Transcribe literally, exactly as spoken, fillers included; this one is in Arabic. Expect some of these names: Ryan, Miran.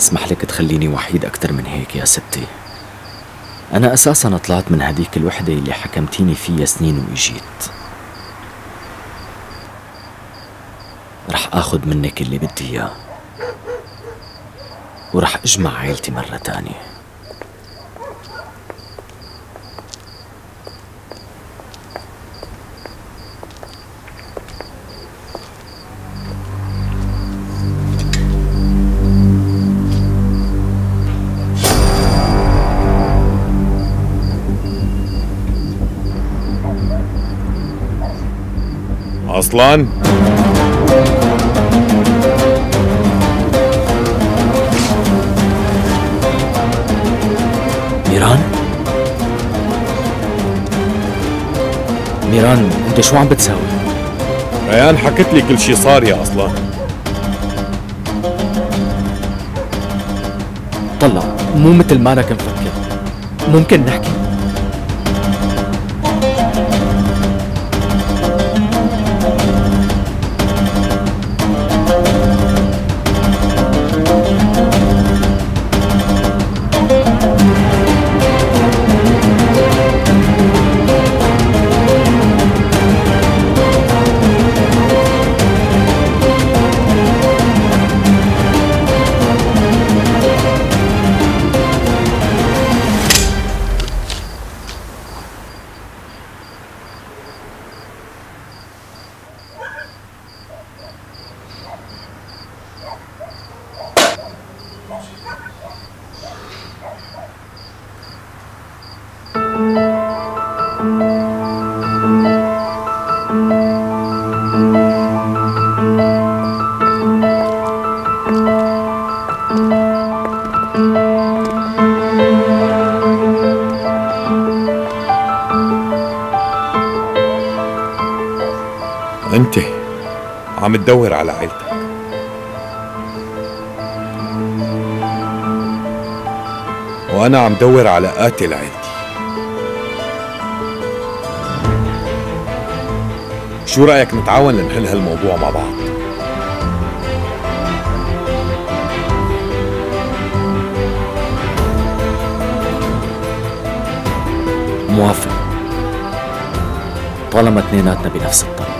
اسمح لك تخليني وحيد أكتر من هيك يا ستي. أنا أساساً طلعت من هديك الوحدة اللي حكمتيني فيها سنين وإجيت. رح آخد منك اللي بدي إياه ورح أجمع عائلتي مرة تانية. أصلاً ميران ميران أنت شو عم بتساوي؟ ريان حكت لي كل شي صار يا أصلاً. طلع مو مثل ما أنا كنت مفكر. ممكن نحكي؟ انت عم تدور على عيلتك. وانا عم دور على قاتل عيلتي. شو رأيك نتعاون لنحل هالموضوع مع بعض؟ موافق. طالما اثنيناتنا بنفس الطريق.